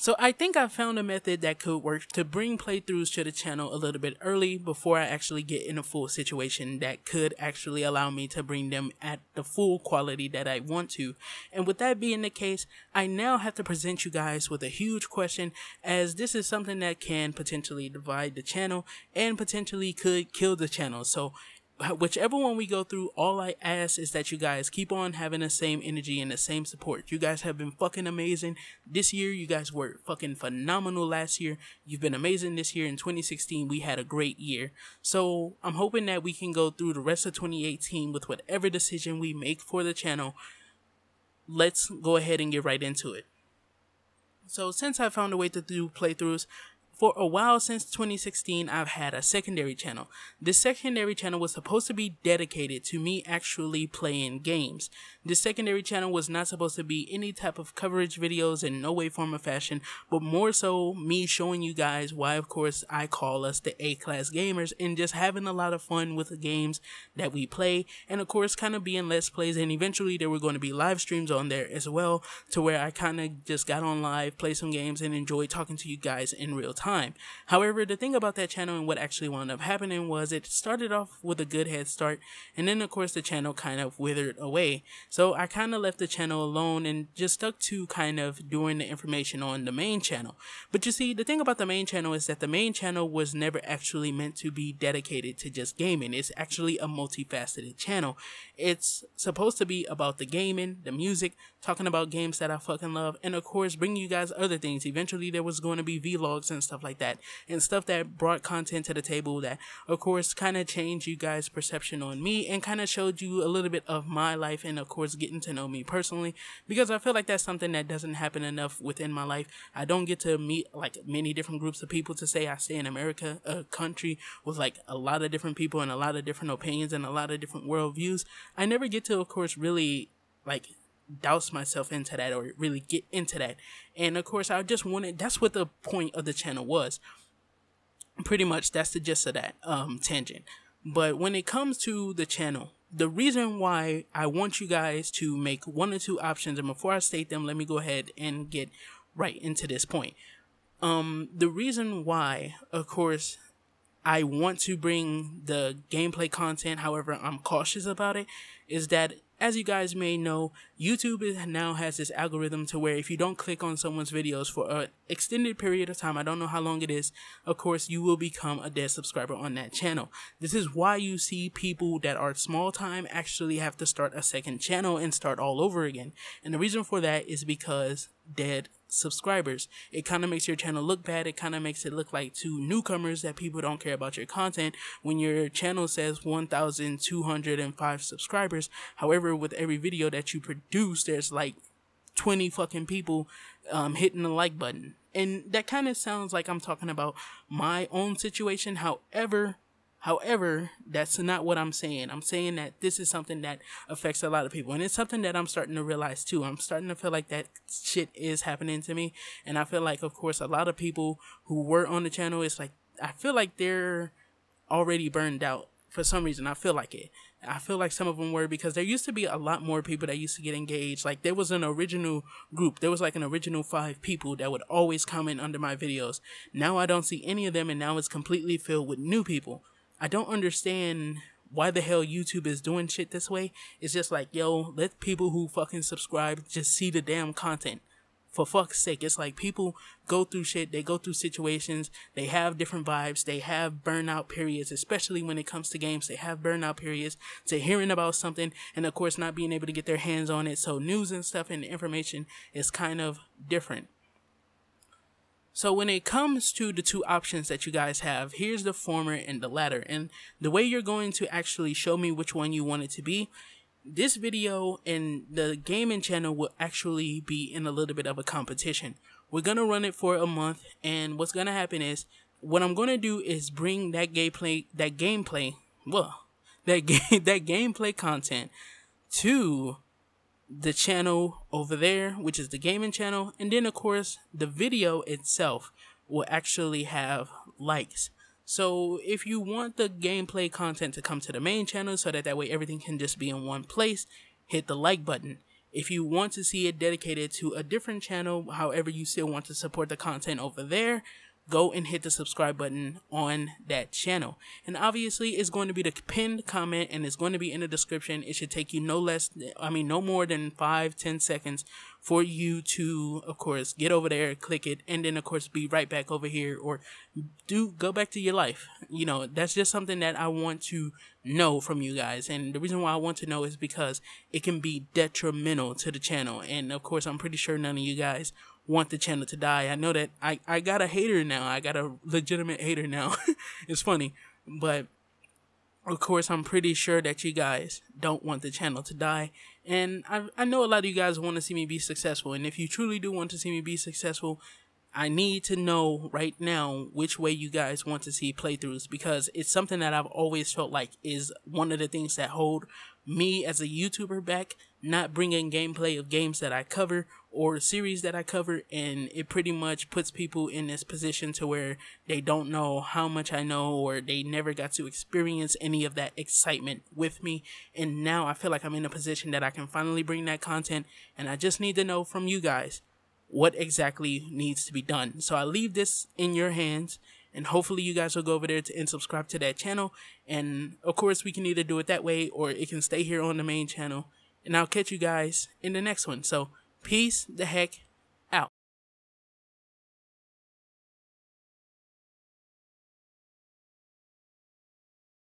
So I think I found a method that could work to bring playthroughs to the channel a little bit early before I actually get in a full situation that could actually allow me to bring them at the full quality that I want to. And with that being the case, I now have to present you guys with a huge question, as this is something that can potentially divide the channel and potentially could kill the channel. So whichever one we go through, all I ask is that you guys keep on having the same energy and the same support. You guys have been fucking amazing this year. You guys were fucking phenomenal last year. You've been amazing this year. In 2016, we had a great year. So I'm hoping that we can go through the rest of 2018 with whatever decision we make for the channel. Let's go ahead and get right into it. So since I found a way to do playthroughs, for a while since 2016, I've had a secondary channel. This secondary channel was supposed to be dedicated to me actually playing games. This secondary channel was not supposed to be any type of coverage videos in no way, form, or fashion, but more so me showing you guys why, of course, I call us the A-class gamers, and just having a lot of fun with the games that we play, and of course, kind of being Let's Plays, and eventually there were going to be live streams on there as well, to where I kind of just got on live, played some games, and enjoyed talking to you guys in real time. However, the thing about that channel and what actually wound up happening was it started off with a good head start, and then of course the channel kind of withered away. So I kind of left the channel alone and just stuck to kind of doing the information on the main channel. But you see, the thing about the main channel is that the main channel was never actually meant to be dedicated to just gaming. It's actually a multifaceted channel. It's supposed to be about the gaming, the music, talking about games that I fucking love, and of course bring you guys other things. Eventually there was going to be vlogs and stuff like that, and stuff that brought content to the table that of course kind of changed you guys' perception on me and kind of showed you a little bit of my life, and of course getting to know me personally, because I feel like that's something that doesn't happen enough within my life. I don't get to meet like many different groups of people. To say I stay in America, a country with like a lot of different people and a lot of different opinions and a lot of different worldviews, I never get to of course really like douse myself into that or really get into that. And of course I just wanted, that's what the point of the channel was, pretty much. That's the gist of that tangent. But when it comes to the channel, the reason why I want you guys to make one or two options, and before I state them, let me go ahead and get right into this point. The reason why of course I want to bring the gameplay content, however I'm cautious about it, is that as you guys may know, YouTube now has this algorithm to where if you don't click on someone's videos for an extended period of time, I don't know how long it is, of course, you will become a dead subscriber on that channel. This is why you see people that are small time actually have to start a second channel and start all over again. And the reason for that is because dead subscribers. It kind of makes your channel look bad. It kind of makes it look like to newcomers that people don't care about your content when your channel says 1,205 subscribers. However, with every video that you produce, there's like 20 fucking people hitting the like button. And that kind of sounds like I'm talking about my own situation. However, that's not what I'm saying. I'm saying that this is something that affects a lot of people. And it's something that I'm starting to realize too. I'm starting to feel like that shit is happening to me. And I feel like, of course, a lot of people who were on the channel, it's like, I feel like they're already burned out for some reason. I feel like it. I feel like some of them were, because there used to be a lot more people that used to get engaged. Like there was an original group. There was like an original 5 people that would always comment under my videos. Now I don't see any of them, and now it's completely filled with new people. I don't understand why the hell YouTube is doing shit this way. It's just like, yo, let people who fucking subscribe just see the damn content. For fuck's sake, it's like people go through shit, they go through situations, they have different vibes, they have burnout periods, especially when it comes to games, they have burnout periods to hearing about something and of course not being able to get their hands on it. So news and stuff and information is kind of different. So when it comes to the two options that you guys have, here's the former and the latter. And the way you're going to actually show me which one you want it to be, this video and the gaming channel will actually be in a little bit of a competition. We're going to run it for a month, and what's going to happen is, what I'm going to do is bring that gameplay content to the channel over there, which is the gaming channel, and then of course the video itself will actually have likes. So if you want the gameplay content to come to the main channel so that way everything can just be in one place, hit the like button. If you want to see it dedicated to a different channel, however you still want to support the content over there, go and hit the subscribe button on that channel. And obviously it's going to be the pinned comment and it's going to be in the description. It should take you no more than 5-10 seconds for you to, of course, get over there, click it, and then of course be right back over here, or go back to your life. You know, that's just something that I want to know from you guys. And the reason why I want to know is because it can be detrimental to the channel. And of course, I'm pretty sure none of you guys want the channel to die. I know that I got a hater now. I got a legitimate hater now. It's funny, but of course, I'm pretty sure that you guys don't want the channel to die. And I know a lot of you guys want to see me be successful. And if you truly do want to see me be successful, I need to know right now which way you guys want to see playthroughs, because it's something that I've always felt like is one of the things that hold me as a YouTuber back, not bringing gameplay of games that I cover or series that I cover. And it pretty much puts people in this position to where they don't know how much I know, or they never got to experience any of that excitement with me. And now I feel like I'm in a position that I can finally bring that content, and I just need to know from you guys what exactly needs to be done. So I leave this in your hands, and hopefully you guys will go over there and subscribe to that channel. And of course, we can either do it that way, or it can stay here on the main channel. And I'll catch you guys in the next one. So peace the heck